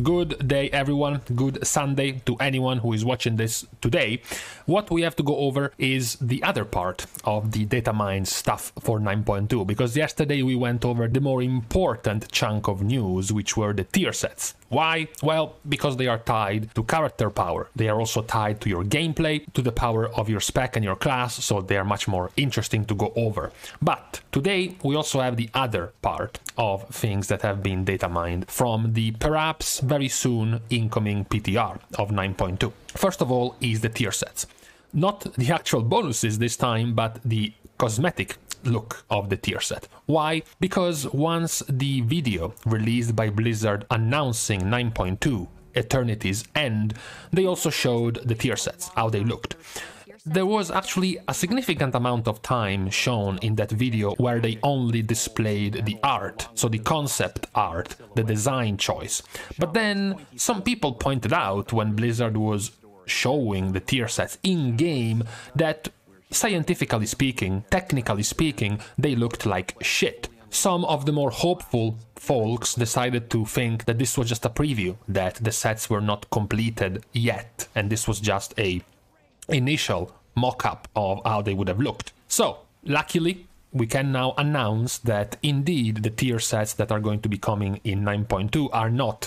Good day everyone, good Sunday to anyone who is watching this today. What we have to go over is the other part of the data mine stuff for 9.2, because yesterday we went over the more important chunk of news, which were the tier sets. Why? Well, because they are tied to character power. They are also tied to your gameplay, to the power of your spec and your class, so they are much more interesting to go over. But today we also have the other part of things that have been data mined from the perhaps very soon incoming PTR of 9.2. First of all is the tier sets. Not the actual bonuses this time, but the cosmetic look of the tier set. Why? Because once the video released by Blizzard announcing 9.2, Eternity's End, they also showed the tier sets, how they looked. There was actually a significant amount of time shown in that video where they only displayed the art, so the concept art, the design choice. But then some people pointed out when Blizzard was showing the tier sets in-game that scientifically speaking, technically speaking, they looked like shit. Some of the more hopeful folks decided to think that this was just a preview, that the sets were not completed yet, and this was just a initial mock-up of how they would have looked. So, luckily, we can now announce that indeed the tier sets that are going to be coming in 9.2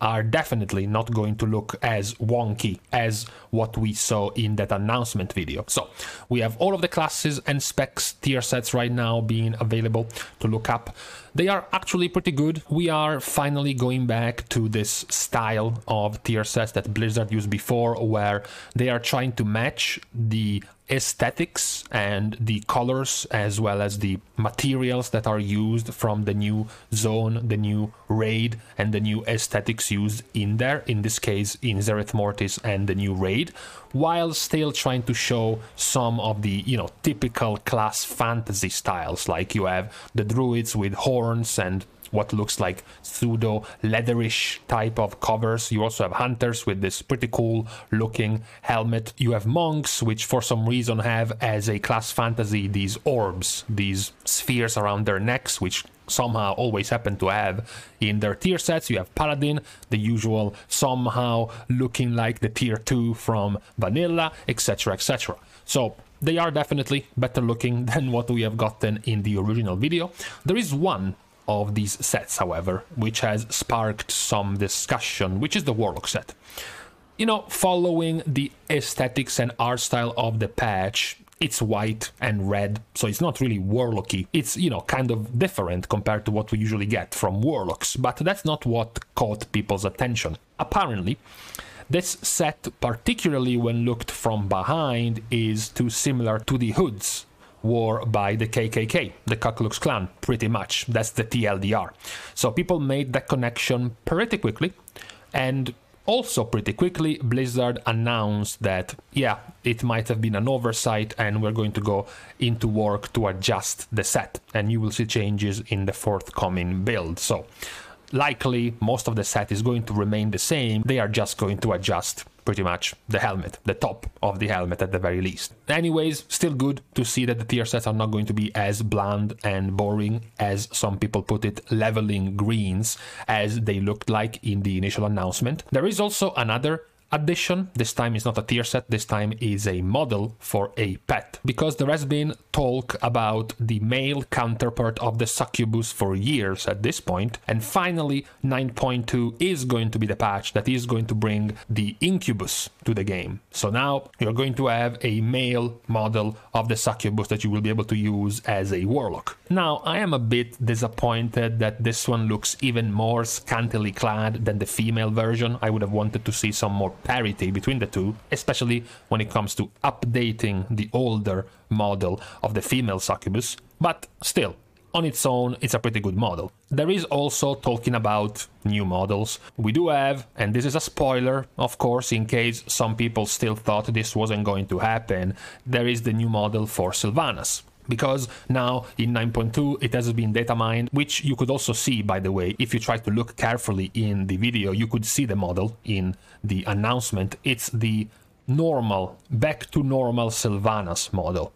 are definitely not going to look as wonky as what we saw in that announcement video. So we have all of the classes and specs tier sets right now being available to look up. They are actually pretty good. We are finally going back to this style of tier sets that Blizzard used before, where they are trying to match the aesthetics and the colors as well as the materials that are used from the new zone, the new raid, and the new aesthetics used in there, in this case in Zereth Mortis and the new raid, while still trying to show some of the, you know, typical class fantasy styles, like you have the druids with horns and what looks like pseudo leatherish type of covers. You also have hunters with this pretty cool looking helmet. You have monks, which for some reason have as a class fantasy these orbs, these spheres around their necks, which somehow always happen to have in their tier sets. You have Paladin, the usual, somehow looking like the tier 2 from Vanilla, etc, etc. So they are definitely better looking than what we have gotten in the original video. There is one of these sets, however, which has sparked some discussion, which is the Warlock set. You know, following the aesthetics and art style of the patch, it's white and red, so it's not really warlocky. It's, you know, kind of different compared to what we usually get from warlocks, but that's not what caught people's attention. Apparently, this set, particularly when looked from behind, is too similar to the hoods wore by the KKK, the Ku Klux Klan, pretty much. That's the TLDR. So people made that connection pretty quickly, and also pretty quickly Blizzard announced that, yeah, it might have been an oversight and we're going to go into work to adjust the set, and you will see changes in the forthcoming build. So likely most of the set is going to remain the same. They are just going to adjust pretty much the helmet, the top of the helmet at the very least. Anyways, still good to see that the tier sets are not going to be as bland and boring as some people put it, leveling greens, as they looked like in the initial announcement. There is also another addition. This time is not a tier set, this time is a model for a pet, because there has been talk about the male counterpart of the succubus for years at this point, and finally 9.2 is going to be the patch that is going to bring the incubus to the game. So now you're going to have a male model of the succubus that you will be able to use as a warlock. Now I am a bit disappointed that this one looks even more scantily clad than the female version. I would have wanted to see some more parity between the two, especially when it comes to updating the older model of the female succubus, but still, on its own, it's a pretty good model. There is also talking about new models. We do have, and this is a spoiler, of course, in case some people still thought this wasn't going to happen, there is the new model for Sylvanas. Because now in 9.2 it has been data mined, which you could also see, by the way, if you try to look carefully in the video, you could see the model in the announcement. It's the normal, back to normal Sylvanas model.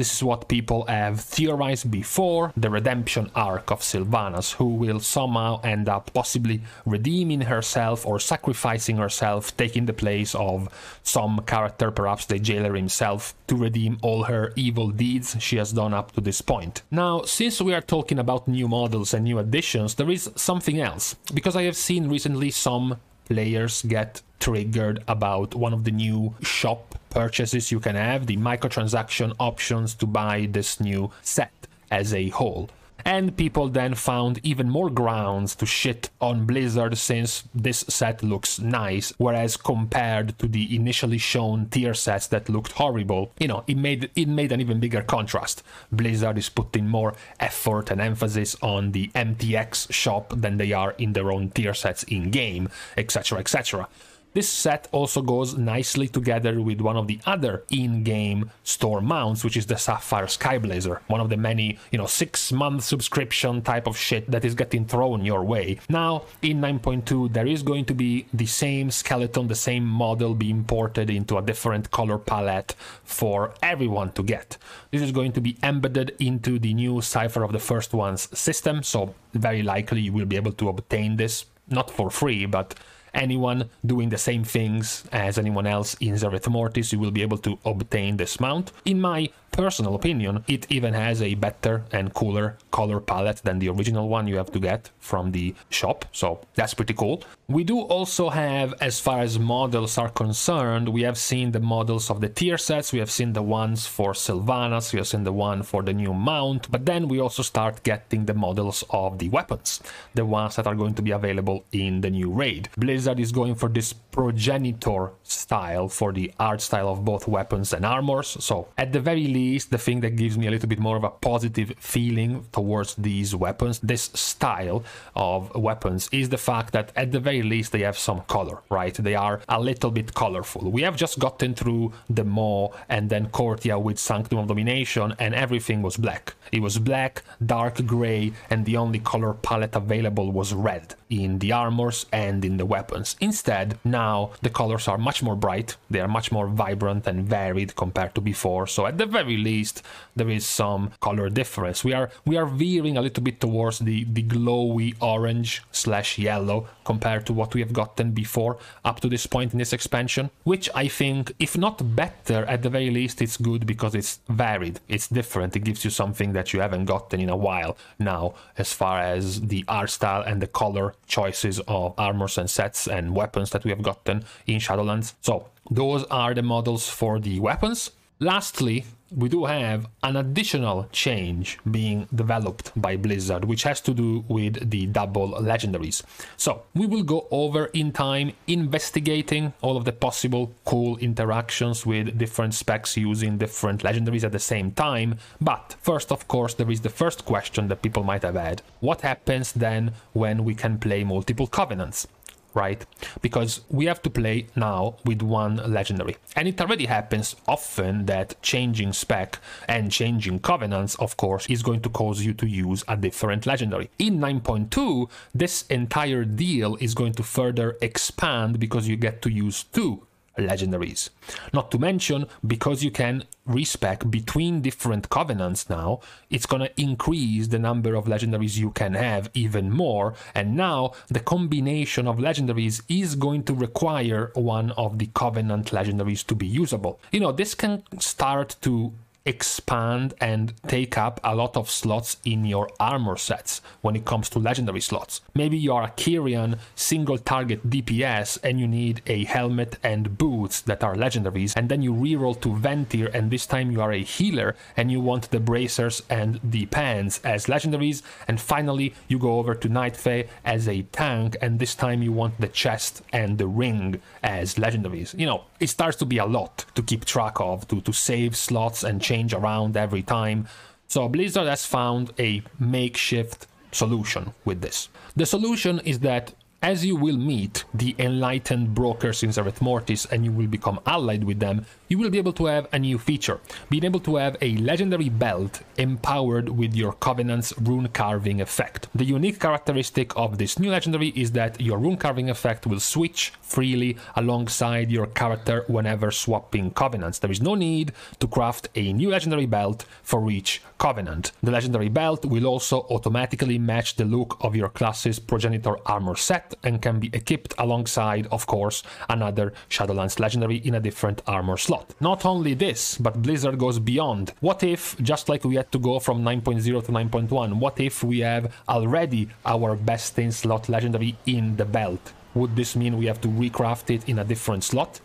This is what people have theorized before, the redemption arc of Sylvanas, who will somehow end up possibly redeeming herself or sacrificing herself, taking the place of some character, perhaps the jailer himself, to redeem all her evil deeds she has done up to this point. Now, since we are talking about new models and new additions, there is something else, because I have seen recently some players get triggered about one of the new shop purchases you can have, the microtransaction options to buy this new set as a whole. And people then found even more grounds to shit on Blizzard, since this set looks nice, whereas compared to the initially shown tier sets that looked horrible, you know, it made an even bigger contrast. Blizzard is putting more effort and emphasis on the MTX shop than they are in their own tier sets in-game, etc, etc. This set also goes nicely together with one of the other in-game store mounts, which is the Sapphire Skyblazer, one of the many, you know, 6-month subscription type of shit that is getting thrown your way. Now, in 9.2, there is going to be the same skeleton, the same model being ported into a different color palette for everyone to get. This is going to be embedded into the new Cypher of the First Ones system, so very likely you will be able to obtain this, not for free, but anyone doing the same things as anyone else in Zereth Mortis, you will be able to obtain this mount. In my personal opinion, it even has a better and cooler color palette than the original one you have to get from the shop, so that's pretty cool. We do also have, as far as models are concerned, we have seen the models of the tier sets, we have seen the ones for Sylvanas, we have seen the one for the new mount, but then we also start getting the models of the weapons, the ones that are going to be available in the new raid. Blizzard is going for this progenitor style for the art style of both weapons and armors, so at the very least, the thing that gives me a little bit more of a positive feeling towards these weapons, this style of weapons, is the fact that at the very least they have some color, right? They are a little bit colorful. We have just gotten through the Maw and then Korthia with Sanctum of Domination, and everything was black. It was black, dark gray, and the only color palette available was red in the armors and in the weapons. Instead, now the colors are much more bright, they are much more vibrant and varied compared to before, so at the very least there is some color difference. We are veering a little bit towards the glowy orange slash yellow compared to what we have gotten before up to this point in this expansion, which I think, if not better, at the very least it's good because it's varied, it's different, it gives you something that you haven't gotten in a while now as far as the art style and the color choices of armors and sets and weapons that we have gotten in Shadowlands. So those are the models for the weapons. Lastly, we do have an additional change being developed by Blizzard, which has to do with the double legendaries. So we will go over in time investigating all of the possible cool interactions with different specs using different legendaries at the same time. But first, of course, there is the first question that people might have had. What happens then when we can play multiple Covenants? Right? Because we have to play now with one legendary, and it already happens often that changing spec and changing Covenants, of course, is going to cause you to use a different legendary. In 9.2, this entire deal is going to further expand because you get to use two legendaries. Not to mention, because you can respec between different Covenants now, it's gonna increase the number of legendaries you can have even more, and now the combination of legendaries is going to require one of the Covenant legendaries to be usable. You know, this can start to expand and take up a lot of slots in your armor sets when it comes to legendary slots. Maybe you are a Kyrian single target DPS and you need a helmet and boots that are legendaries, and then you reroll to Ventir and this time you are a healer and you want the bracers and the pants as legendaries, and finally you go over to Night Fae as a tank and this time you want the chest and the ring as legendaries. You know, it starts to be a lot to keep track of, to save slots and change around every time. So Blizzard has found a makeshift solution with this. The solution is that As you will meet the enlightened brokers in Zereth Mortis and you will become allied with them, you will be able to have a new feature, being able to have a legendary belt empowered with your Covenant's rune carving effect. The unique characteristic of this new legendary is that your rune carving effect will switch freely alongside your character whenever swapping Covenants. There is no need to craft a new legendary belt for each Covenant. The legendary belt will also automatically match the look of your class's progenitor armor set, and can be equipped alongside, of course, another Shadowlands legendary in a different armor slot. Not only this, but Blizzard goes beyond. What if, just like we had to go from 9.0 to 9.1, what if we have already our best in slot legendary in the belt? Would this mean we have to recraft it in a different slot?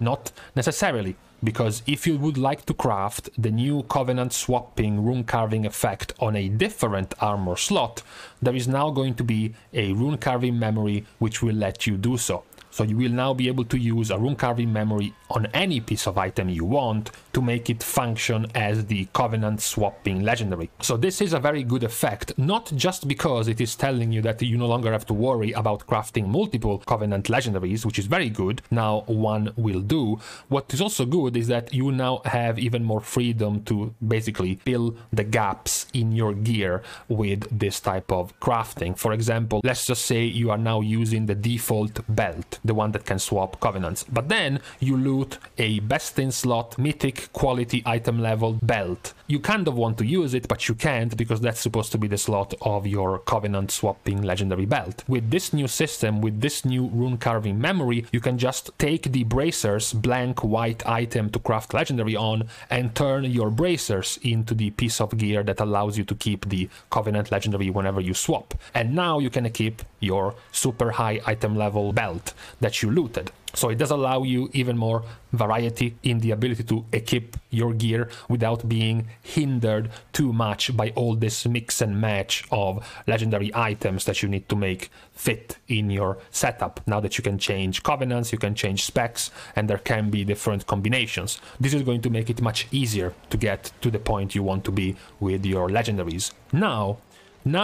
Not necessarily, because if you would like to craft the new Covenant swapping rune carving effect on a different armor slot, there is now going to be a rune carving memory which will let you do so. So you will now be able to use a rune carving memory on any piece of item you want to make it function as the Covenant swapping legendary. So this is a very good effect, not just because it is telling you that you no longer have to worry about crafting multiple Covenant legendaries, which is very good. Now one will do. What is also good is that you now have even more freedom to basically fill the gaps in your gear with this type of crafting. For example, let's just say you are now using the default belt, the one that can swap Covenants, but then you loot a best in slot mythic quality item level belt. You kind of want to use it, but you can't, because that's supposed to be the slot of your Covenant swapping legendary belt. With this new system, with this new rune carving memory, you can just take the bracers, blank white item to craft legendary on, and turn your bracers into the piece of gear that allows you to keep the Covenant legendary whenever you swap. And now you can equip your super high item level belt that you looted. So it does allow you even more variety in the ability to equip your gear without being hindered too much by all this mix and match of legendary items that you need to make fit in your setup. Now that you can change Covenants, you can change specs, and there can be different combinations. This is going to make it much easier to get to the point you want to be with your legendaries. Now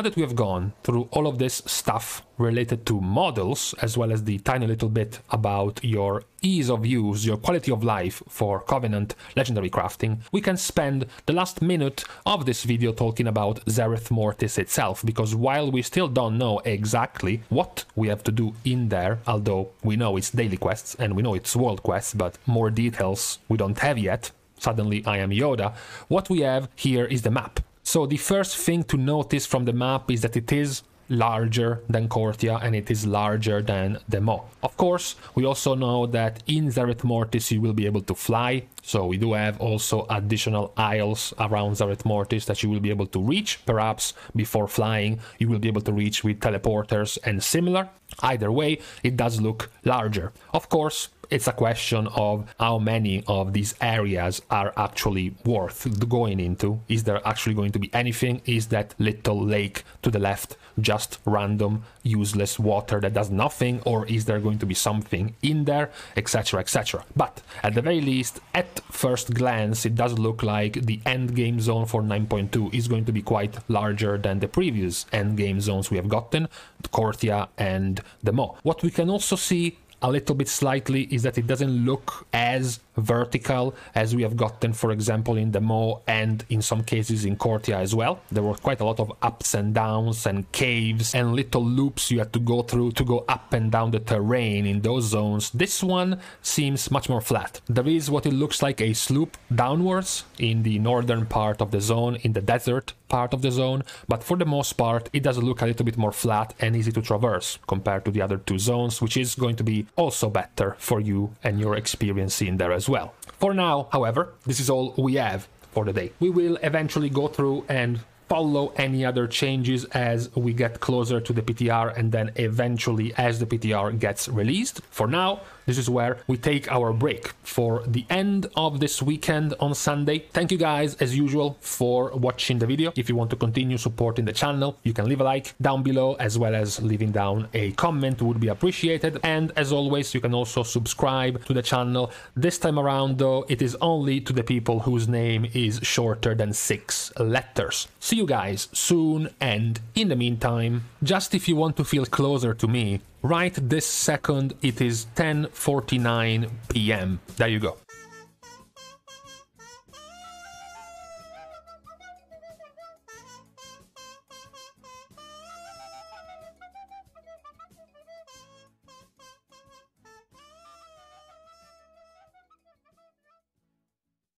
that we have gone through all of this stuff related to models, as well as the tiny little bit about your ease of use, your quality of life for Covenant legendary crafting, we can spend the last minute of this video talking about Zereth Mortis itself, because while we still don't know exactly what we have to do in there, although we know it's daily quests and we know it's world quests, but more details we don't have yet. Suddenly I am Yoda. What we have here is the map. So the first thing to notice from the map is that it is larger than Korthia and it is larger than the Maw. Of course, we also know that in Zereth Mortis you will be able to fly, so we do have also additional isles around Zereth Mortis that you will be able to reach. Perhaps before flying you will be able to reach with teleporters and similar. Either way, it does look larger. Of course, it's a question of how many of these areas are actually worth going into. Is there actually going to be anything? Is that little lake to the left just random useless water that does nothing, or is there going to be something in there, etc, etc? But at the very least, at first glance, it does look like the end game zone for 9.2 is going to be quite larger than the previous end game zones we have gotten, Korthia and the Maw. What we can also see a little bit slightly is that it doesn't look as vertical as we have gotten, for example, in the Maw and in some cases in Korthia as well. There were quite a lot of ups and downs and caves and little loops you had to go through to go up and down the terrain in those zones. This one seems much more flat. There is what it looks like a slope downwards in the northern part of the zone, in the desert part of the zone, but for the most part it does look a little bit more flat and easy to traverse compared to the other two zones, which is going to be also better for you and your experience in there as well. For now, however, this is all we have for the day. We will eventually go through and follow any other changes as we get closer to the PTR and then eventually as the PTR gets released. For now, this is where we take our break for the end of this weekend on Sunday. Thank you guys, as usual, for watching the video. If you want to continue supporting the channel, you can leave a like down below, as well as leaving down a comment would be appreciated. And as always, you can also subscribe to the channel. This time around, though, it is only to the people whose name is shorter than 6 letters. See you guys soon, and in the meantime, just if you want to feel closer to me, right this second it is 10:49 p.m. There you go.